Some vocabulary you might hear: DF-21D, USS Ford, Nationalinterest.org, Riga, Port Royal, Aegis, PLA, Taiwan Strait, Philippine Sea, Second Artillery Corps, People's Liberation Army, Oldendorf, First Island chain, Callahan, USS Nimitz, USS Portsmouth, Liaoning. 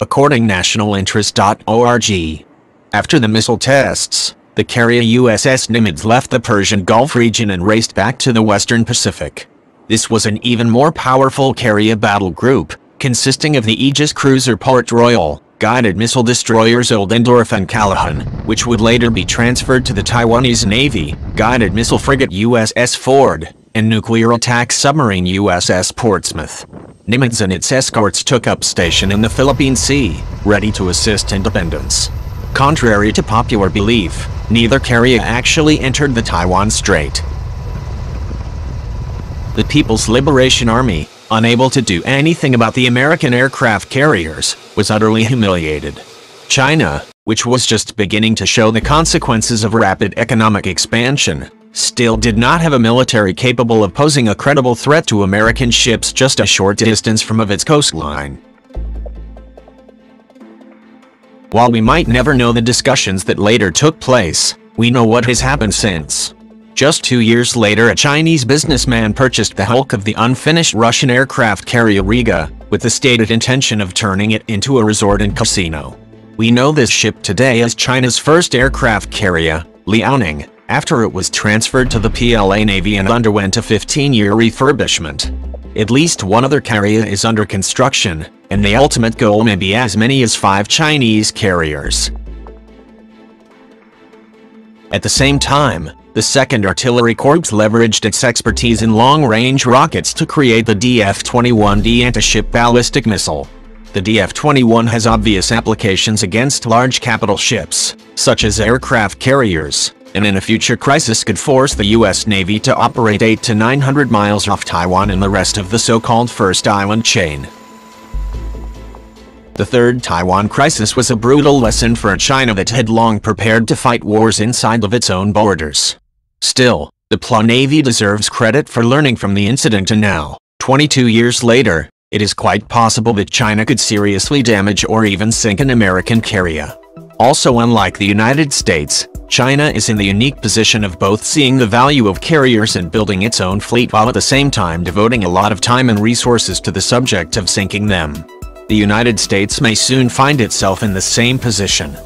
according to Nationalinterest.org. After the missile tests, the carrier USS Nimitz left the Persian Gulf region and raced back to the Western Pacific. This was an even more powerful carrier battle group, consisting of the Aegis cruiser Port Royal, guided missile destroyers Oldendorf and Callahan, which would later be transferred to the Taiwanese Navy, guided missile frigate USS Ford, and nuclear attack submarine USS Portsmouth. Nimitz and its escorts took up station in the Philippine Sea, ready to assist independence. Contrary to popular belief, neither carrier actually entered the Taiwan Strait. The People's Liberation Army, unable to do anything about the American aircraft carriers, was utterly humiliated. China, which was just beginning to show the consequences of rapid economic expansion, still did not have a military capable of posing a credible threat to American ships just a short distance from its coastline. While we might never know the discussions that later took place, we know what has happened since. Just 2 years later, a Chinese businessman purchased the hulk of the unfinished Russian aircraft carrier Riga, with the stated intention of turning it into a resort and casino. We know this ship today as China's first aircraft carrier, Liaoning, after it was transferred to the PLA Navy and underwent a 15-year refurbishment. At least one other carrier is under construction, and the ultimate goal may be as many as 5 Chinese carriers. At the same time, the Second Artillery Corps leveraged its expertise in long-range rockets to create the DF-21D anti-ship ballistic missile. The DF-21 has obvious applications against large capital ships, such as aircraft carriers, and in a future crisis could force the U.S. Navy to operate 800 to 900 miles off Taiwan and the rest of the so-called First Island chain. The Third Taiwan Crisis was a brutal lesson for a China that had long prepared to fight wars inside of its own borders. Still, the PLA Navy deserves credit for learning from the incident, and now, 22 years later, it is quite possible that China could seriously damage or even sink an American carrier. Also, unlike the United States, China is in the unique position of both seeing the value of carriers and building its own fleet while at the same time devoting a lot of time and resources to the subject of sinking them. The United States may soon find itself in the same position.